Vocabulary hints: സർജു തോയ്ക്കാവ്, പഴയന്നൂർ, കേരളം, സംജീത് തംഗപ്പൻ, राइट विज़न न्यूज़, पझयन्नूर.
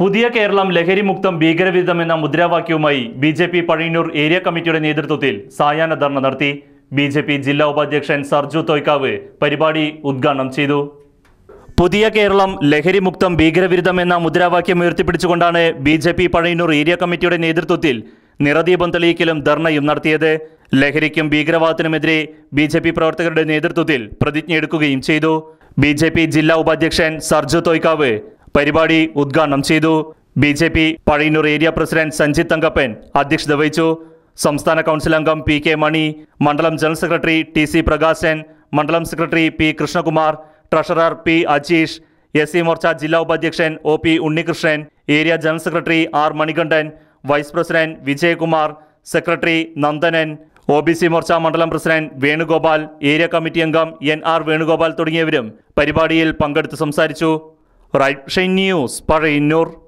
പുതിയ കേരളം ലഹരിമുക്തം ഭീകരവിരുദ്ധം എന്ന മുദ്രാവാക്യവുമായി BJP പഴയന്നൂർ area കമ്മിറ്റിയുടെ നേതൃത്വത്തിൽ സായാഹ്ന ധർണ നടത്തി. ബിജെപി ജില്ലാ ഉപാധ്യക്ഷൻ സർജു തോയ്ക്കാവ് പരിപാടി ഉദ്ഘാടനം ചെയ്തു. പുതിയ കേരളം ലഹരിമുക്തം ഭീകരവിരുദ്ധം എന്ന മുദ്രാവാക്യം ഉയർത്തിപ്പിടിച്ചുകൊണ്ടാണ് ബിജെപി പഴയന്നൂർ ഏരിയ കമ്മിറ്റിയുടെ നേതൃത്വത്തിൽ നിറദീപം തെളിയിക്കലും ധർണയും നടത്തിയത്. ലഹരിക്കും ഭീകരവാദത്തിനുമെതിരെ ബിജെപി പ്രവർത്തകരുടെ നേതൃത്വത്തിൽ പ്രതിജ്ഞയെടുക്കുകയും ചെയ്തു. ബിജെപി ജില്ലാ ഉപാധ്യക്ഷൻ സർജു തോയ്ക്കാവ് പരിപാടി ഉദ്ഘാടനം ചെയ്തു. BJP പഴയന്നൂർ area president സംജീത് തംഗപ്പൻ അധ്യക്ഷത വഹിച്ചു. സംസ്ഥാന കൗൺസിൽ അംഗം പി കെ മണി, മണ്ഡലം general secretary T C Prakashan, മണ്ഡലം secretary P Krishnakumar, treasurer P Ajeesh, S C Morcha ജില്ലാ ഉപാധ്യക്ഷൻ O P Unnikrishnan, area general secretary R Manikandan, vice president Vijaya Kumar, secretary Nandanan, O B C Morcha മണ്ഡലം പ്രസിഡന്റ് വേണുഗോപാൽ, ഏരിയ കമ്മിറ്റി അംഗം എൻ ആർ വേണുഗോപാൽ തുടങ്ങിയവരും പരിപാടിയിൽ പങ്കെടുത്ത് സംസാരിച്ചു. राइट विज़न न्यूज़ पझयन्नूर.